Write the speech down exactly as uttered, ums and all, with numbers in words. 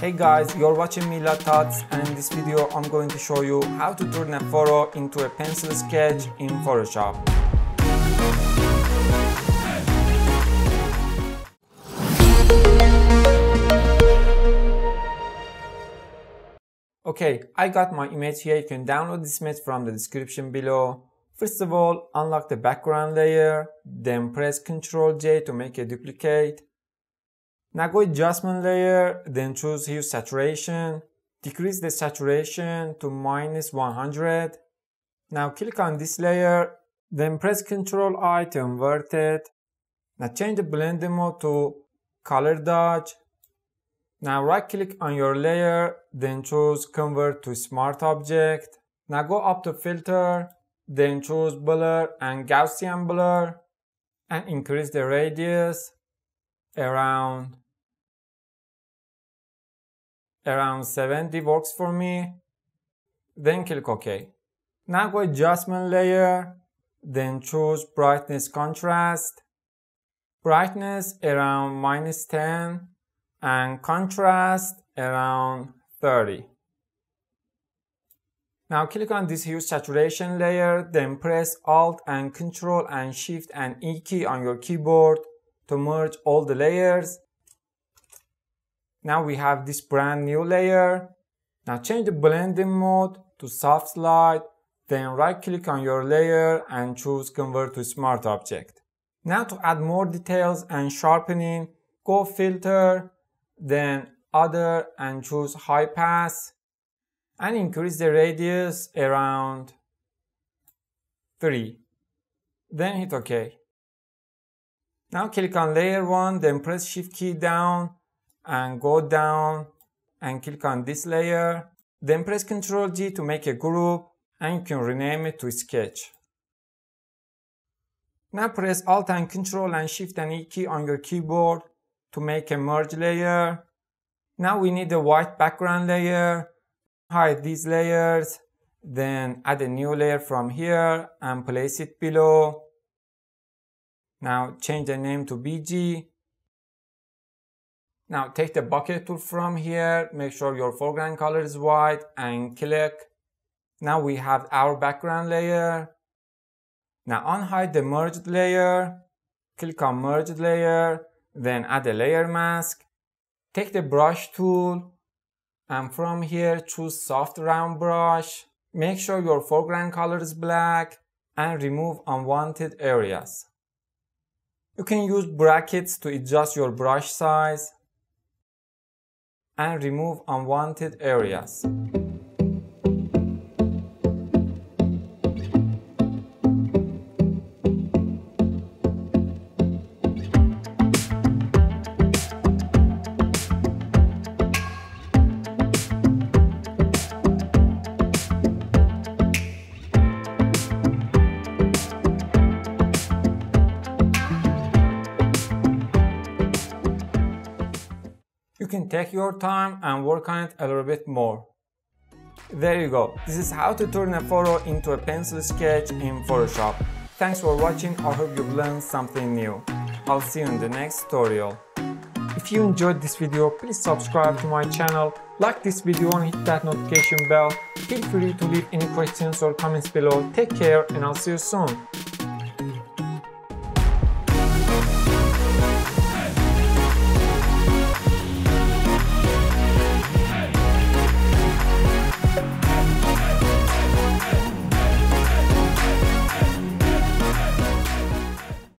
Hey guys, you're watching Milad Tuts, and in this video I'm going to show you how to turn a photo into a pencil sketch in Photoshop. Okay, I got my image here. You can download this image from the description below. First of all, unlock the background layer, then press Ctrl J to make a duplicate. Now go adjustment layer, then choose hue saturation, decrease the saturation to minus one hundred. Now click on this layer, then press Ctrl I to invert it. Now change the blend mode to Color Dodge. Now right click on your layer, then choose Convert to Smart Object. Now go up to Filter, then choose Blur and Gaussian Blur, and increase the radius around around seventy works for me. Then click OK. Now go adjustment layer, then choose brightness contrast, brightness around minus ten and contrast around thirty. Now click on this hue saturation layer, then press Alt and Control and Shift and E key on your keyboard to merge all the layers. Now we have this brand new layer. Now change the blending mode to soft light, then right click on your layer and choose Convert to Smart Object. Now to add more details and sharpening, go Filter, then Other and choose High Pass, and increase the radius around three. Then hit OK. Now click on layer one, then press Shift key down and go down and click on this layer. Then press Ctrl G to make a group, and you can rename it to Sketch. Now press Alt and Ctrl and Shift and E key on your keyboard to make a merge layer. Now we need a white background layer. Hide these layers, then add a new layer from here and place it below. Now change the name to B G. Now take the bucket tool from here, make sure your foreground color is white, and click. Now we have our background layer. Now unhide the merged layer, click on merged layer, then add a layer mask. Take the brush tool, and from here choose soft round brush. Make sure your foreground color is black, and remove unwanted areas. You can use brackets to adjust your brush size and remove unwanted areas. You can take your time and work on it a little bit more. There you go. This is how to turn a photo into a pencil sketch in Photoshop. Thanks for watching. I hope you've learned something new. I'll see you in the next tutorial. If you enjoyed this video, please subscribe to my channel, like this video and hit that notification bell. Feel free to leave any questions or comments below. Take care and I'll see you soon.